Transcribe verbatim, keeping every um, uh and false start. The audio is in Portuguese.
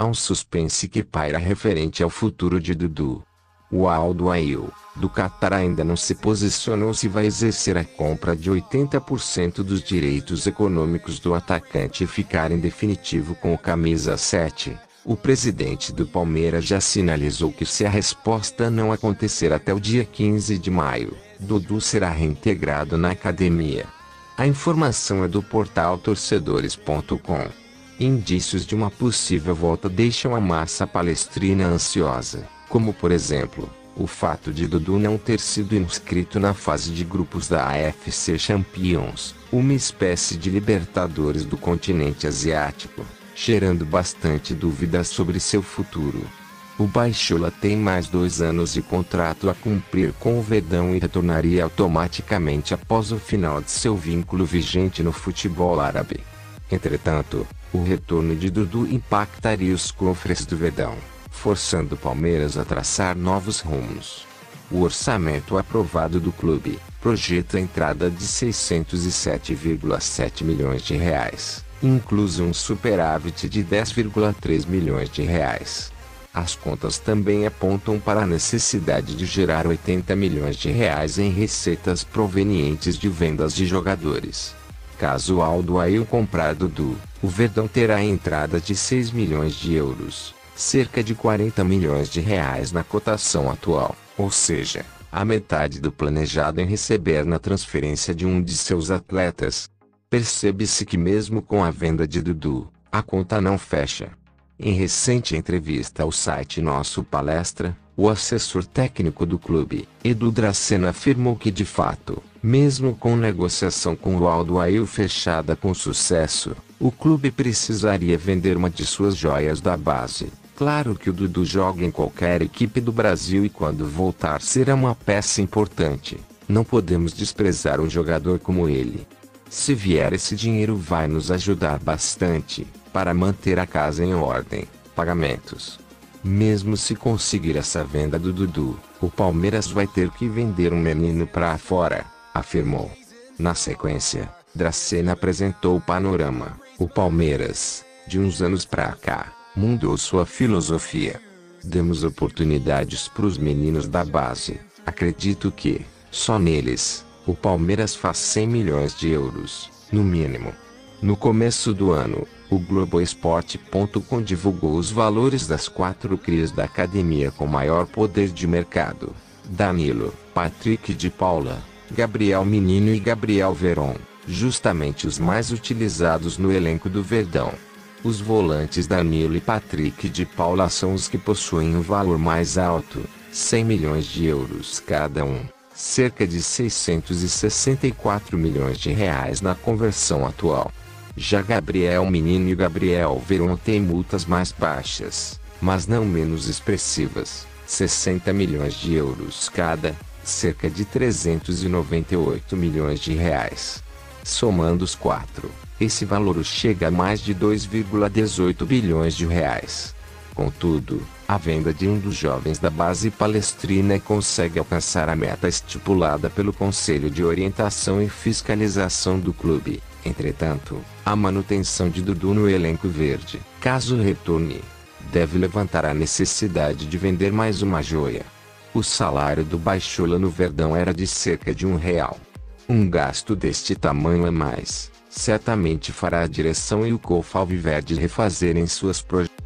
Há um suspense que paira referente ao futuro de Dudu. O Al-Duhail, do Catar, ainda não se posicionou se vai exercer a compra de oitenta por cento dos direitos econômicos do atacante e ficar em definitivo com o camisa sete. O presidente do Palmeiras já sinalizou que, se a resposta não acontecer até o dia quinze de maio, Dudu será reintegrado na academia. A informação é do portal Torcedores ponto com. Indícios de uma possível volta deixam a massa palestrina ansiosa, como por exemplo, o fato de Dudu não ter sido inscrito na fase de grupos da A F C Champions, uma espécie de Libertadores do continente asiático, gerando bastante dúvidas sobre seu futuro. O Baixola tem mais dois anos de contrato a cumprir com o Verdão e retornaria automaticamente após o final de seu vínculo vigente no futebol árabe. Entretanto, o retorno de Dudu impactaria os cofres do Verdão, forçando o Palmeiras a traçar novos rumos. O orçamento aprovado do clube projeta a entrada de seiscentos e sete vírgula sete milhões de reais. Incluso um superávit de dez vírgula três milhões de reais. As contas também apontam para a necessidade de gerar oitenta milhões de reais em receitas provenientes de vendas de jogadores. Caso Al-Duhail comprar Dudu, o Verdão terá a entrada de seis milhões de euros, cerca de quarenta milhões de reais na cotação atual, ou seja, a metade do planejado em receber na transferência de um de seus atletas. Percebe-se que, mesmo com a venda de Dudu, a conta não fecha. Em recente entrevista ao site Nosso Palestra, o assessor técnico do clube, Edu Dracena, afirmou que, de fato, mesmo com negociação com o Al-Duhail fechada com sucesso, o clube precisaria vender uma de suas joias da base. Claro que o Dudu joga em qualquer equipe do Brasil e, quando voltar, será uma peça importante. Não podemos desprezar um jogador como ele. Se vier, esse dinheiro vai nos ajudar bastante para manter a casa em ordem, pagamentos. Mesmo se conseguir essa venda do Dudu, o Palmeiras vai ter que vender um menino para fora, afirmou. Na sequência, Dracena apresentou o panorama. O Palmeiras, de uns anos para cá, mudou sua filosofia. Demos oportunidades para os meninos da base. Acredito que, só neles, o Palmeiras faz cem milhões de euros, no mínimo. No começo do ano, o Globo Esporte ponto com divulgou os valores das quatro crias da academia com maior poder de mercado: Danilo, Patrick de Paula, Gabriel Menino e Gabriel Veron, justamente os mais utilizados no elenco do Verdão. Os volantes Danilo e Patrick de Paula são os que possuem um valor mais alto, cem milhões de euros cada um. Cerca de seiscentos e sessenta e quatro milhões de reais na conversão atual. Já Gabriel Menino e Gabriel Veron têm multas mais baixas, mas não menos expressivas, sessenta milhões de euros cada, cerca de trezentos e noventa e oito milhões de reais. Somando os quatro, esse valor chega a mais de dois vírgula dezoito bilhões de reais. Contudo, a venda de um dos jovens da base palestrina consegue alcançar a meta estipulada pelo Conselho de Orientação e Fiscalização do Clube. Entretanto, a manutenção de Dudu no elenco verde, caso retorne, deve levantar a necessidade de vender mais uma joia. O salário do Baixola no Verdão era de cerca de um real. Um gasto deste tamanho a mais certamente fará a direção e o Cofap Verde refazerem suas projeções.